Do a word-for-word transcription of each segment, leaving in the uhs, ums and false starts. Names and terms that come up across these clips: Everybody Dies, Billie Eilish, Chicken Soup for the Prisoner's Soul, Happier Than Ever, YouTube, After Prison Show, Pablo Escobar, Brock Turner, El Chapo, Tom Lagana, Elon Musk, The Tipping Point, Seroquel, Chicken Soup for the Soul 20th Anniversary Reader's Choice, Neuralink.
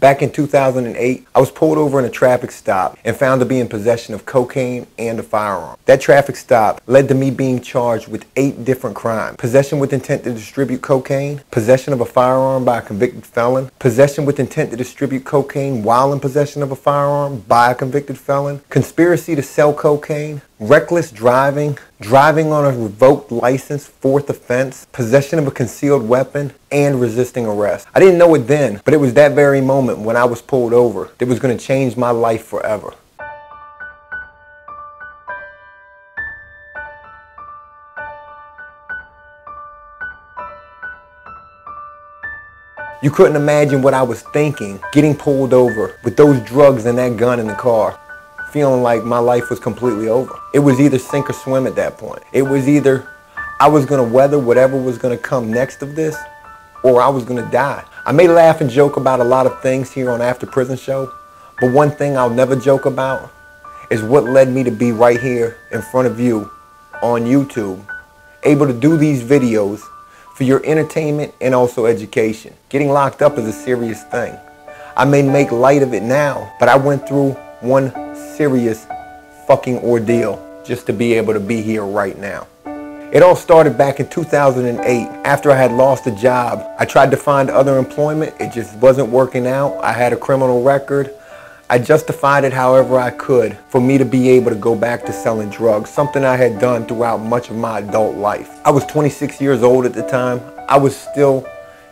Back in two thousand eight, I was pulled over in a traffic stop and found to be in possession of cocaine and a firearm. That traffic stop led to me being charged with eight different crimes. Possession with intent to distribute cocaine, possession of a firearm by a convicted felon, possession with intent to distribute cocaine while in possession of a firearm by a convicted felon, conspiracy to sell cocaine, reckless driving, driving on a revoked license, fourth offense, possession of a concealed weapon, and resisting arrest. I didn't know it then, but it was that very moment when I was pulled over that was going to change my life forever. You couldn't imagine what I was thinking, getting pulled over with those drugs and that gun in the car. Feeling like my life was completely over. It was either sink or swim at that point. It was either I was gonna weather whatever was gonna come next of this, or I was gonna die. I may laugh and joke about a lot of things here on After Prison Show, but one thing I'll never joke about is what led me to be right here in front of you on YouTube, able to do these videos for your entertainment and also education. Getting locked up is a serious thing. I may make light of it now, but I went through one serious fucking ordeal just to be able to be here right now. It all started back in two thousand eight. After I had lost a job, I tried to find other employment. It just wasn't working out. I had a criminal record. I justified it however I could for me to be able to go back to selling drugs, something I had done throughout much of my adult life. I was twenty-six years old at the time. I was still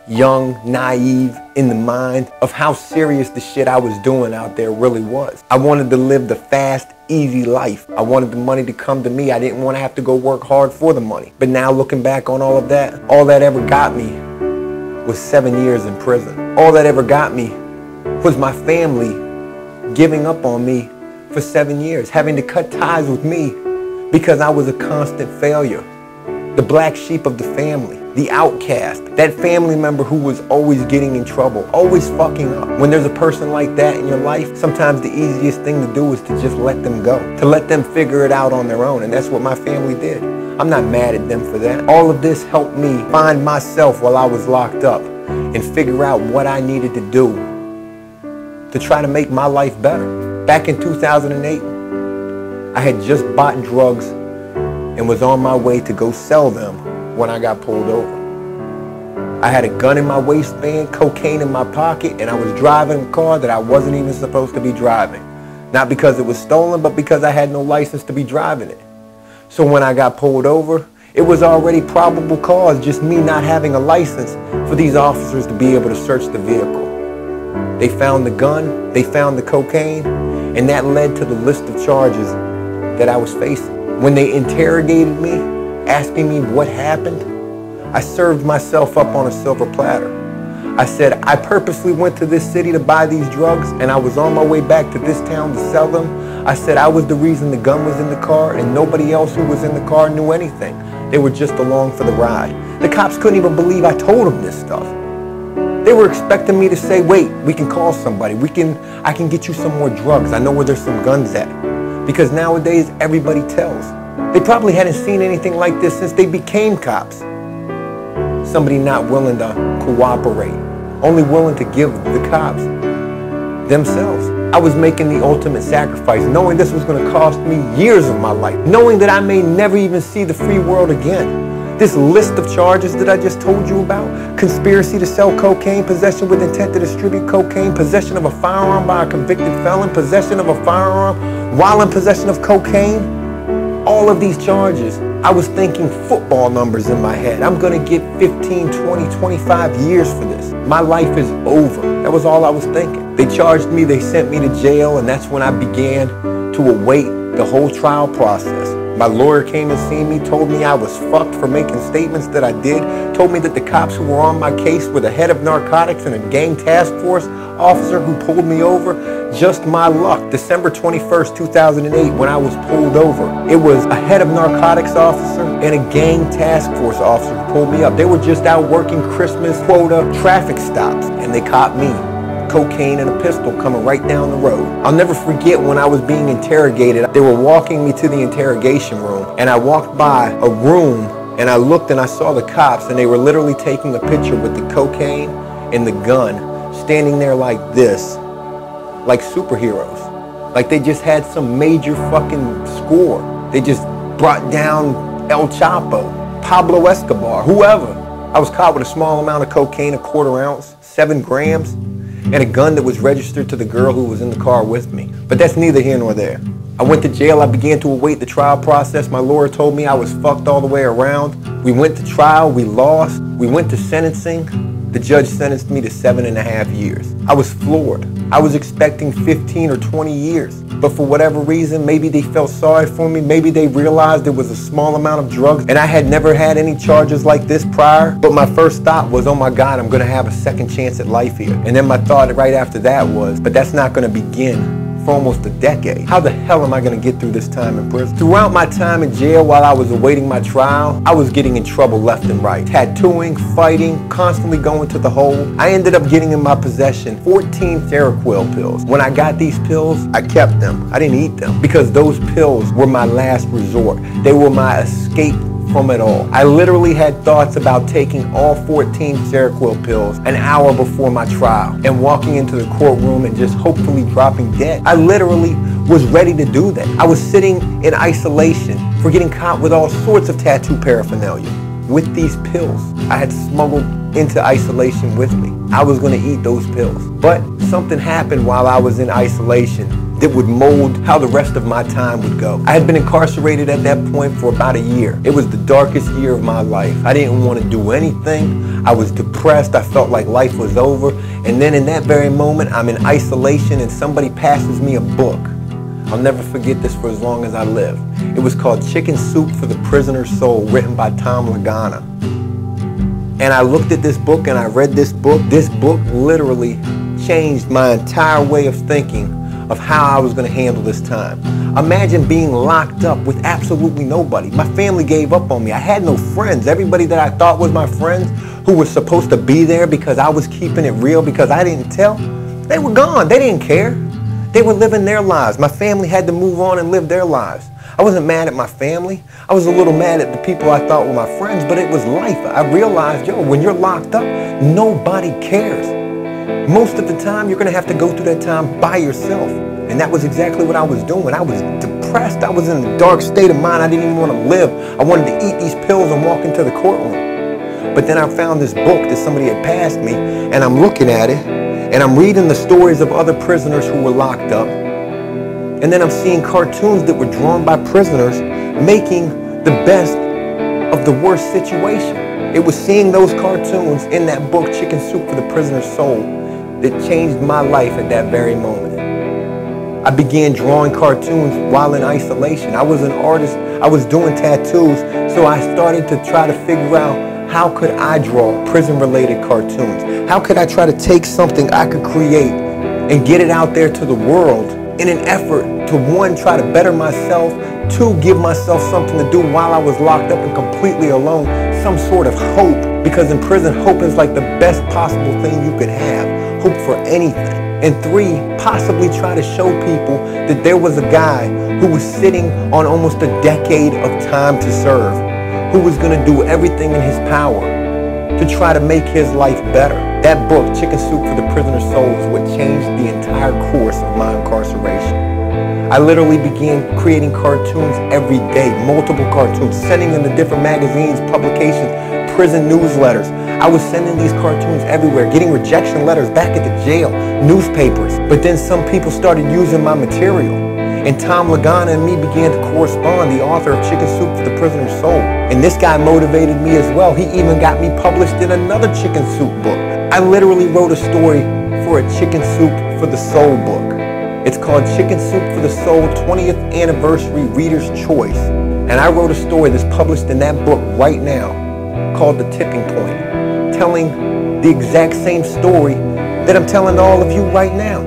young, naive in the mind of how serious the shit I was doing out there really was. I wanted to live the fast, easy life. I wanted the money to come to me. I didn't want to have to go work hard for the money. But now looking back on all of that, all that ever got me was seven years in prison. All that ever got me was my family giving up on me for seven years, having to cut ties with me because I was a constant failure. The black sheep of the family, the outcast, that family member who was always getting in trouble, always fucking up. When there's a person like that in your life, sometimes the easiest thing to do is to just let them go, to let them figure it out on their own, and that's what my family did. I'm not mad at them for that. All of this helped me find myself while I was locked up and figure out what I needed to do to try to make my life better. Back in two thousand eight, I had just bought drugs and was on my way to go sell them when I got pulled over. I had a gun in my waistband, cocaine in my pocket, and I was driving a car that I wasn't even supposed to be driving. Not because it was stolen, but because I had no license to be driving it. So when I got pulled over, it was already probable cause, just me not having a license, for these officers to be able to search the vehicle. They found the gun, they found the cocaine, and that led to the list of charges that I was facing. When they interrogated me, asking me what happened, I served myself up on a silver platter. I said, I purposely went to this city to buy these drugs, and I was on my way back to this town to sell them. I said I was the reason the gun was in the car, and nobody else who was in the car knew anything. They were just along for the ride. The cops couldn't even believe I told them this stuff. They were expecting me to say, wait, we can call somebody. We can, I can get you some more drugs. I know where there's some guns at. Because nowadays, everybody tells. They probably hadn't seen anything like this since they became cops. Somebody not willing to cooperate, only willing to give the cops themselves. I was making the ultimate sacrifice, knowing this was gonna cost me years of my life, knowing that I may never even see the free world again. This list of charges that I just told you about, conspiracy to sell cocaine, possession with intent to distribute cocaine, possession of a firearm by a convicted felon, possession of a firearm while in possession of cocaine, all of these charges, I was thinking football numbers in my head. I'm gonna get fifteen, twenty, twenty-five years for this. My life is over. That was all I was thinking. They charged me, they sent me to jail, and that's when I began to await the whole trial process. My lawyer came and seen me, told me I was fucked for making statements that I did, told me that the cops who were on my case were the head of narcotics and a gang task force officer who pulled me over. Just my luck, December twenty-first, two thousand eight, when I was pulled over, it was a head of narcotics officer and a gang task force officer who pulled me up. They were just out working Christmas quota traffic stops, and they caught me. Cocaine and a pistol coming right down the road. I'll never forget when I was being interrogated. They were walking me to the interrogation room, and I walked by a room, and I looked and I saw the cops, and they were literally taking a picture with the cocaine and the gun standing there like this, like superheroes. Like they just had some major fucking score. They just brought down El Chapo, Pablo Escobar, whoever. I was caught with a small amount of cocaine, a quarter ounce, seven grams, and a gun that was registered to the girl who was in the car with me. But that's neither here nor there. I went to jail, I began to await the trial process. My lawyer told me I was fucked all the way around. We went to trial, we lost. We went to sentencing. The judge sentenced me to seven and a half years. I was floored. I was expecting fifteen or twenty years. But for whatever reason, maybe they felt sorry for me. Maybe they realized it was a small amount of drugs and I had never had any charges like this prior. But my first thought was, oh my God, I'm gonna have a second chance at life here. And then my thought right after that was, but that's not gonna begin for almost a decade. How the hell am I gonna get through this time in prison? Throughout my time in jail while I was awaiting my trial, I was getting in trouble left and right. Tattooing, fighting, constantly going to the hole. I ended up getting in my possession fourteen Seroquel pills. When I got these pills, I kept them. I didn't eat them because those pills were my last resort. They were my escape from it all. I literally had thoughts about taking all fourteen Seroquel pills an hour before my trial and walking into the courtroom and just hopefully dropping dead. I literally was ready to do that. I was sitting in isolation for getting caught with all sorts of tattoo paraphernalia. With these pills I had smuggled into isolation with me. I was going to eat those pills. But something happened while I was in isolation that would mold how the rest of my time would go. I had been incarcerated at that point for about a year. It was the darkest year of my life. I didn't want to do anything. I was depressed. I felt like life was over. And then in that very moment, I'm in isolation and somebody passes me a book. I'll never forget this for as long as I live. It was called Chicken Soup for the Prisoner's Soul, written by Tom Lagana. And I looked at this book and I read this book. This book literally changed my entire way of thinking of how I was going to handle this time. Imagine being locked up with absolutely nobody. My family gave up on me. I had no friends. Everybody that I thought was my friends who were supposed to be there because I was keeping it real, because I didn't tell, they were gone. They didn't care. They were living their lives. My family had to move on and live their lives. I wasn't mad at my family. I was a little mad at the people I thought were my friends, but it was life. I realized, yo, when you're locked up, nobody cares. Most of the time, you're going to have to go through that time by yourself. And that was exactly what I was doing. I was depressed. I was in a dark state of mind. I didn't even want to live. I wanted to eat these pills and walk into the courtroom. But then I found this book that somebody had passed me, and I'm looking at it, and I'm reading the stories of other prisoners who were locked up. And then I'm seeing cartoons that were drawn by prisoners making the best of the worst situation. It was seeing those cartoons in that book, Chicken Soup for the Prisoner's Soul, that changed my life at that very moment. I began drawing cartoons while in isolation. I was an artist, I was doing tattoos, so I started to try to figure out how could I draw prison-related cartoons? How could I try to take something I could create and get it out there to the world in an effort to, one, try to better myself, two, give myself something to do while I was locked up and completely alone, some sort of hope, because in prison, hope is like the best possible thing you could have, hope for anything. And three, possibly try to show people that there was a guy who was sitting on almost a decade of time to serve, who was going to do everything in his power to try to make his life better. That book, Chicken Soup for the Prisoner's Soul, is what changed the entire course of my incarceration. I literally began creating cartoons every day, multiple cartoons, sending them to different magazines, publications, prison newsletters. I was sending these cartoons everywhere, getting rejection letters back at the jail, newspapers. But then some people started using my material, and Tom Lagana and me began to correspond, the author of Chicken Soup for the Prisoner's Soul. And this guy motivated me as well. He even got me published in another Chicken Soup book. I literally wrote a story for a Chicken Soup for the Soul book. It's called Chicken Soup for the Soul twentieth Anniversary Reader's Choice. And I wrote a story that's published in that book right now called The Tipping Point, telling the exact same story that I'm telling to all of you right now.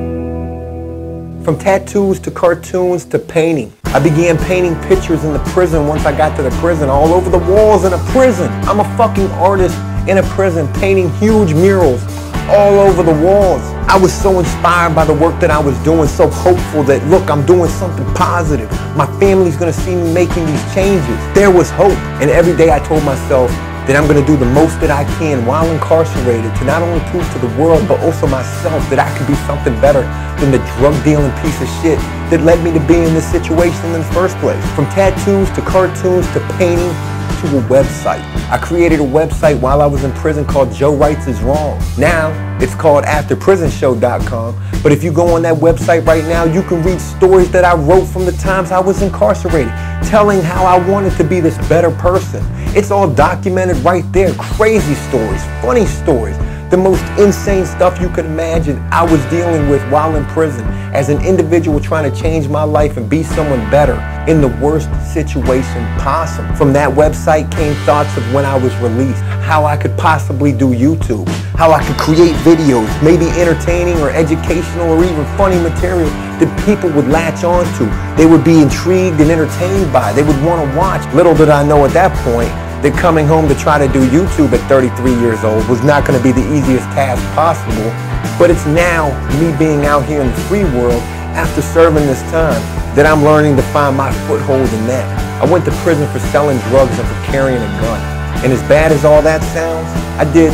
From tattoos to cartoons to painting. I began painting pictures in the prison once I got to the prison, all over the walls in a prison. I'm a fucking artist in a prison painting huge murals all over the walls. I was so inspired by the work that I was doing, so hopeful that, look, I'm doing something positive. My family's gonna see me making these changes. There was hope. And every day I told myself that I'm going to do the most that I can while incarcerated to not only prove to the world, but also myself, that I can be something better than the drug-dealing piece of shit that led me to be in this situation in the first place. From tattoos to cartoons to painting, to a website. I created a website while I was in prison called Joe Writes Is Wrong. Now it's called after prison show dot com, but if you go on that website right now, you can read stories that I wrote from the times I was incarcerated, telling how I wanted to be this better person. It's all documented right there. Crazy stories, funny stories, the most insane stuff you could imagine I was dealing with while in prison as an individual trying to change my life and be someone better in the worst situation possible. From that website came thoughts of when I was released, how I could possibly do YouTube, how I could create videos, maybe entertaining or educational or even funny material that people would latch on to. They would be intrigued and entertained by. They would want to watch. Little did I know at that point, that coming home to try to do YouTube at thirty-three years old was not going to be the easiest task possible, but it's now, me being out here in the free world, after serving this time, that I'm learning to find my foothold in that. I went to prison for selling drugs and for carrying a gun, and as bad as all that sounds, I did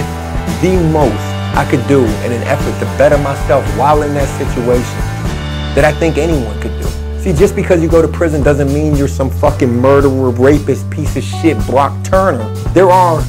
the most I could do in an effort to better myself while in that situation that I think anyone could do. See, just because you go to prison doesn't mean you're some fucking murderer, rapist, piece of shit, Brock Turner. There are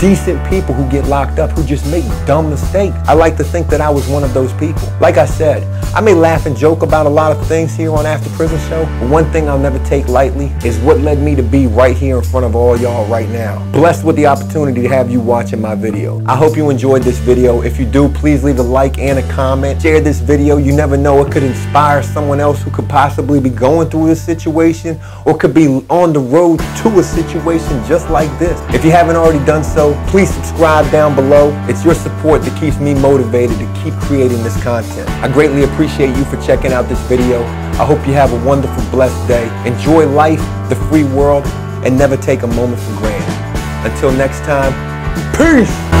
decent people who get locked up who just make dumb mistakes. I like to think that I was one of those people. Like I said, I may laugh and joke about a lot of things here on After Prison Show, but one thing I'll never take lightly is what led me to be right here in front of all y'all right now. Blessed with the opportunity to have you watching my video. I hope you enjoyed this video. If you do, please leave a like and a comment. Share this video. You never know, it could inspire someone else who could possibly be going through this situation or could be on the road to a situation just like this. If you haven't already done so, please subscribe down below. It's your support that keeps me motivated to keep creating this content. I greatly appreciate Appreciate you for checking out this video. I hope you have a wonderful, blessed day. Enjoy life, the free world, and never take a moment for granted. Until next time, peace!